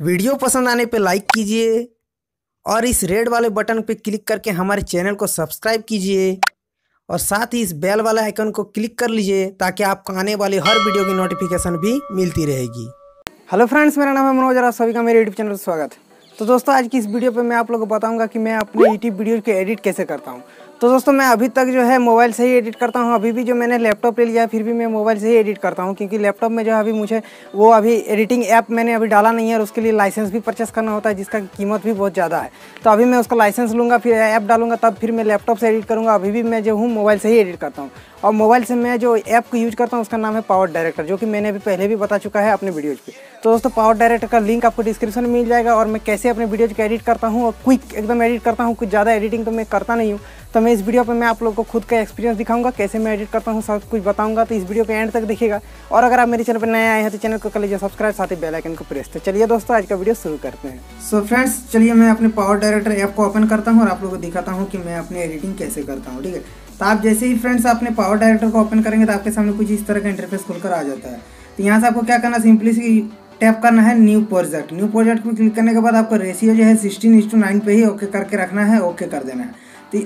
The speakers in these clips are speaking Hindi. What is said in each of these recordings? वीडियो पसंद आने पे लाइक कीजिए और इस रेड वाले बटन पे क्लिक करके हमारे चैनल को सब्सक्राइब कीजिए और साथ ही इस बेल वाले आइकन को क्लिक कर लीजिए ताकि आपको आने वाली हर वीडियो की नोटिफिकेशन भी मिलती रहेगी। हेलो फ्रेंड्स, मेरा नाम है मनोज और आप सभी का मेरे यूट्यूब चैनल पर स्वागत है। तो दोस्तों, आज की इस वीडियो पे मैं आप लोगों को बताऊंगा कि मैं अपने यूट्यूब वीडियो को एडिट कैसे करता हूँ। तो दोस्तों, मैं अभी तक जो है मोबाइल से ही एडिट करता हूँ। अभी भी जो मैंने लैपटॉप ले लिया है फिर भी मैं मोबाइल से ही एडिट करता हूँ, क्योंकि लैपटॉप में जो अभी मुझे वो अभी एडिटिंग ऐप मैंने अभी डाला नहीं है और उसके लिए लाइसेंस भी परचेस करना होता है जिसका कीमत भी बहुत ज़्यादा है। तो अभी मैं उसका लाइसेंस लूँगा, फिर ऐप डालूंगा, तब फिर मैं लैपटॉप से एडिट करूँगा। अभी भी मैं जो हूँ मोबाइल से ही एडिट करता हूँ और मोबाइल से मैं जो ऐप को यूज़ करता हूँ उसका नाम है PowerDirector, जो कि मैंने अभी पहले भी बता चुका है अपने वीडियोज़ पर। तो दोस्तों, PowerDirector का लिंक आपको डिस्क्रिप्शन में मिल जाएगा और मैं कैसे अपने वीडियोज़ को एडिट करता हूँ और क्विक एकदम एडिट करता हूँ, कुछ ज़्यादा एडिटिंग तो मैं करता नहीं हूँ। तो मैं इस वीडियो पर मैं आप लोगों को खुद का एक्सपीरियंस दिखाऊंगा, कैसे मैं एडिट करता हूं, सब कुछ बताऊंगा। तो इस वीडियो के एंड तक देखिएगा और अगर आप मेरे चैनल पर नए आए हैं तो चैनल को कर लीजिए सब्सक्राइब, साथ ही बेल आइकन को प्रेस। तो चलिए दोस्तों, आज का वीडियो शुरू करते हैं। सो फ्रेंड्स, चलिए मैं अपने PowerDirector ऐप को ओपन करता हूँ और आप लोगों को दिखाता हूँ कि मैं अपने एडिटिंग कैसे करता हूँ। ठीक है, तो आप जैसे ही फ्रेंड्स अपने PowerDirector को ओपन करेंगे तो आपके सामने कुछ इस तरह का इंटरफेस खुलकर आ जाता है। तो यहाँ से आपको क्या करना, सिंपली सी टैप करना है न्यू प्रोजेक्ट। न्यू प्रोजेक्ट पर क्लिक करने के बाद आपको रेशियो जो है 16:9 पर ही ओके करके रखना है, ओके कर देना है। तो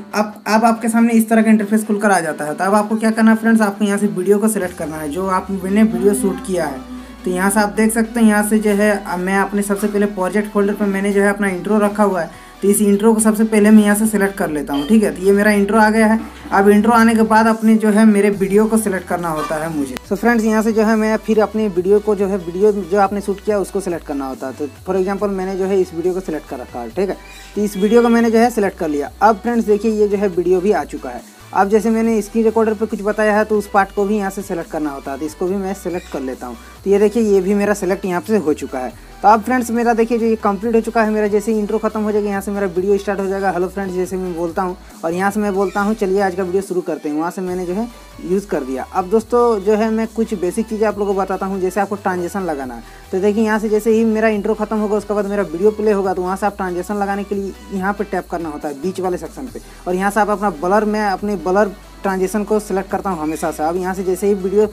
अब आपके सामने इस तरह का इंटरफेस खुलकर आ जाता है। तो अब आपको क्या करना है फ्रेंड्स, आपको यहाँ से वीडियो को सिलेक्ट करना है जो आपने वीडियो शूट किया है। तो यहाँ से आप देख सकते हैं, यहाँ से जो है मैं अपने सबसे पहले प्रोजेक्ट फोल्डर पर मैंने जो है अपना इंट्रो रखा हुआ है। तो इस इंट्रो को सबसे पहले मैं यहाँ से सिलेक्ट कर लेता हूँ। ठीक है, तो ये मेरा इंट्रो आ गया है। अब इंट्रो आने के बाद अपने जो है मेरे वीडियो को सिलेक्ट करना होता है मुझे। सो फ्रेंड्स, यहाँ से जो है मैं फिर अपने वीडियो को जो है वीडियो जो आपने शूट किया उसको सिलेक्ट करना होता है। तो फॉर एग्जांपल मैंने जो है इस वीडियो को सिलेक्ट कर रखा है। ठीक है, तो इस वीडियो को मैंने जो है सिलेक्ट कर लिया। अब फ्रेंड्स देखिए, ये जो है वीडियो भी आ चुका है। अब जैसे मैंने स्क्रीन रिकॉर्डर पर कुछ बताया है तो उस पार्ट को भी यहाँ से सिलेक्ट करना होता है। तो इसको भी मैं सिलेक्ट कर लेता हूँ। तो ये देखिए, ये भी मेरा सिलेक्ट यहाँ से हो चुका है। तो अब फ्रेंड्स मेरा देखिए जो ये कंप्लीट हो चुका है। मेरा जैसे ही इंट्रो खत्म हो जाएगा यहाँ से मेरा वीडियो स्टार्ट हो जाएगा। हेलो फ्रेंड्स जैसे मैं बोलता हूँ और यहाँ से मैं बोलता हूँ चलिए आज का वीडियो शुरू करते हैं, वहाँ से मैंने जो है यूज़ कर दिया। अब दोस्तों जो है मैं कुछ बेसिक चीज़ें आप लोगों को बताता हूँ, जैसे आपको ट्रांजेक्शन लगाना है। तो देखिए यहाँ से जैसे ही मेरा इंट्रो खत्म होगा उसके बाद मेरा वीडियो प्ले होगा, तो वहाँ से आप ट्रांजेक्शन लगाने के लिए यहाँ पर टैप करना होता है बीच वाले सेक्शन पर। और यहाँ से आप अपना ब्लर, मैं अपने ब्लर ट्रांजेक्शन को सिलेक्ट करता हूँ हमेशा से। अब यहाँ से जैसे ही वीडियो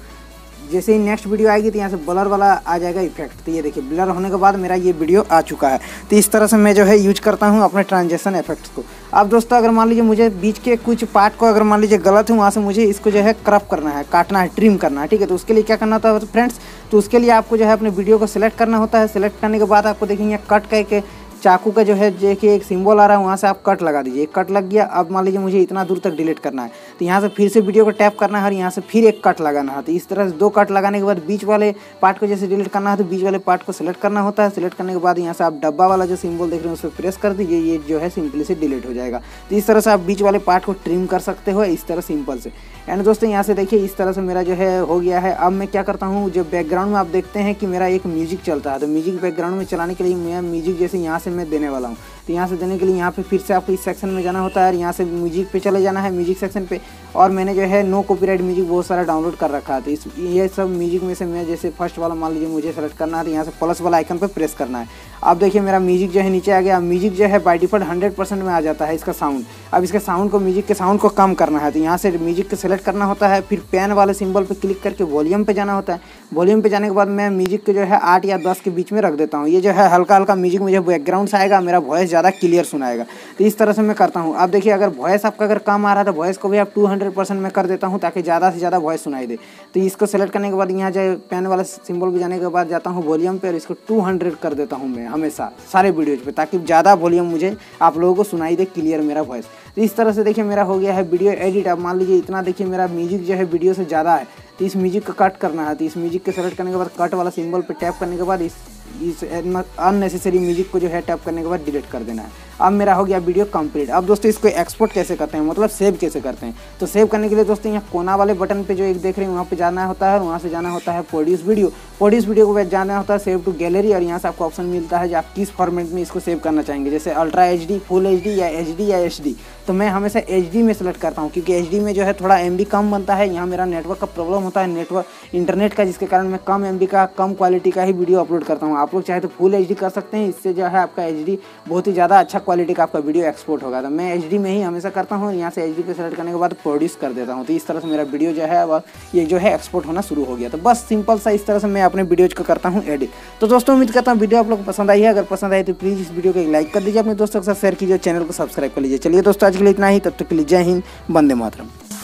जैसे ही नेक्स्ट वीडियो आएगी तो यहाँ से ब्लर वाला आ जाएगा इफेक्ट। तो ये देखिए ब्लर होने के बाद मेरा ये वीडियो आ चुका है। तो इस तरह से मैं जो है यूज करता हूँ अपने ट्रांजेक्शन इफेक्ट्स को। अब दोस्तों अगर मान लीजिए मुझे बीच के कुछ पार्ट को अगर मान लीजिए गलत हूँ, वहाँ से मुझे इसको जो है क्रप करना है, काटना है, ट्रिम करना है। ठीक है, तो उसके लिए क्या करना होता है फ्रेंड्स, तो उसके लिए आपको जो है अपने वीडियो को सिलेक्ट करना होता है। सिलेक्ट करने के बाद आपको देखिए यहाँ कट करके चाकू का जो है देखिए एक सिंबल आ रहा है, वहाँ से आप कट लगा दीजिए। कट लग गया। अब मान लीजिए मुझे इतना दूर तक डिलीट करना है तो यहाँ से फिर से वीडियो को टैप करना है और यहाँ से फिर एक कट लगाना है। तो इस तरह से दो कट लगाने के बाद बीच वाले पार्ट को जैसे डिलीट करना है तो बीच वाले पार्ट को सिलेक्ट करना होता है। सिलेक्ट करने के बाद यहाँ से आप डब्बा वाला जो सिंबल देख रहे हैं उस पर प्रेस कर दीजिए, ये जो है सिंपली से डिलीट हो जाएगा। तो इस तरह से आप बीच वाले पार्ट को ट्रिम कर सकते हो इस तरह सिंपल से। एंड दोस्तों यहाँ से देखिए इस तरह से मेरा जो है हो गया है। अब मैं क्या करता हूँ, जो बैकग्राउंड में आप देखते हैं कि मेरा एक म्यूजिक चलता है, तो म्यूजिक बैकग्राउंड में चलाने के लिए मैं म्यूजिक जैसे यहाँ से मैं देने वाला हूँ। तो यहाँ से देने के लिए यहाँ पे फिर से आपको इस सेक्शन में जाना होता है, यहाँ से म्यूजिक पे चले जाना है, म्यूजिक सेक्शन पे। और मैंने जो है नो कॉपीराइट म्यूजिक बहुत सारा डाउनलोड कर रखा है। तो इस ये सब म्यूजिक में से मैं जैसे फर्स्ट वाला मान लीजिए मुझे सेलेक्ट करना है तो यहाँ से प्लस वाला आइकन पर प्रेस करना है। अब देखिए मेरा म्यूजिक जो है नीचे आ गया। म्यूजिक जो है बाई डिफॉल्ट 100% में आ जाता है इसका साउंड। अब इसका साउंड को म्यूजिक के साउंड को कम करना है तो यहाँ से म्यूजिक को सेलेक्ट करना होता है, फिर पेन वाले सिंबल पर क्लिक करके वॉल्यूम पर जाना होता है। वॉल्यूम पर जाने के बाद मैं म्यूजिक को जो है 8 या 10 के बीच में रख देता हूँ। ये जो है हल्का हल्का म्यूजिक मुझे बैकग्राउंड से आएगा, मेरा वॉइस ज़्यादा क्लियर सुनाएगा। तो इस तरह से मैं करता हूँ। आप देखिए अगर वॉइस आपका अगर कम आ रहा है तो वॉइस को भी आप 200% में कर देता हूँ ताकि ज़्यादा से ज़्यादा वॉइस सुनाई दे। तो इसको सेलेक्ट करने के बाद यहाँ जाए पेन वाला सिंबल पर जाने के बाद जाता हूँ वॉल्यूम पर, इसको 200 कर देता हूँ मैं हमेशा सारे वीडियोज पर, ताकि ज़्यादा वॉल्यूम मुझे आप लोगों को सुनाई दे क्लियर मेरा वॉइस। तो इस तरह से देखिए मेरा हो गया है वीडियो एडिट। अब मान लीजिए इतना देखिए मेरा म्यूजिक जो है वीडियो से ज़्यादा है तो इस म्यूजिक को कट करना है। तो इस म्यूजिक को सेलेक्ट करने के बाद कट वाला सिंबल पर टैप करने के बाद इस अननेसेसरी म्यूजिक को जो है टैप करने के बाद डिलीट कर देना है। अब मेरा हो गया वीडियो कंप्लीट। अब दोस्तों इसको एक्सपोर्ट कैसे करते हैं, मतलब सेव कैसे करते हैं। तो सेव करने के लिए दोस्तों यहाँ कोना वाले बटन पे जो एक देख रहे हैं वहाँ पे जाना होता है और वहाँ से जाना होता है प्रोड्यूस वीडियो। प्रोड्यूस वीडियो को जाना होता है सेव टू गैलरी और यहाँ से आपको ऑप्शन मिलता है जो आप किस फॉर्मेट में इसको सेव करना चाहेंगे, जैसे अल्ट्रा HD, फुल HD या HD या HD। तो मैं हमेशा एचडी में सेलेक्ट करता हूँ, क्योंकि एचडी में जो है थोड़ा एमबी कम बनता है। यहाँ मेरा नेटवर्क का प्रॉब्लम होता है, नेटवर्क इंटरनेट का, जिसके कारण मैं कम एमबी का कम क्वालिटी का ही वीडियो अपलोड करता हूँ। आप लोग चाहे तो फुल एचडी कर सकते हैं, इससे जो है आपका एचडी बहुत ही ज़्यादा अच्छा क्वालिटी का आपका वीडियो एक्सपोर्ट होगा। तो मैं एचडी में ही हमेशा करता हूँ। यहाँ से एचडी पे सेलेक्ट करने के बाद प्रोड्यूस कर देता हूँ। तो इस तरह से मेरा वीडियो जो है ये जो है एक्सपोर्ट होना शुरू हो गया। तो बस सिंपल सा इस तरह से मैं अपने वीडियोज़ को करता हूँ एडिट। तो दोस्तों उम्मीद करता हूँ वीडियो आप लोग पसंद आई है। अगर पसंद आई तो प्लीज़ इस वीडियो को एक लाइक कर दीजिए, अपने दोस्तों के साथ शेयर कीजिए, चैनल को सब्सक्राइब कर लीजिए। चलिए दोस्तों आज के लिए इतना ही, तब तक के लिए जय हिंद, वंदे मातरम।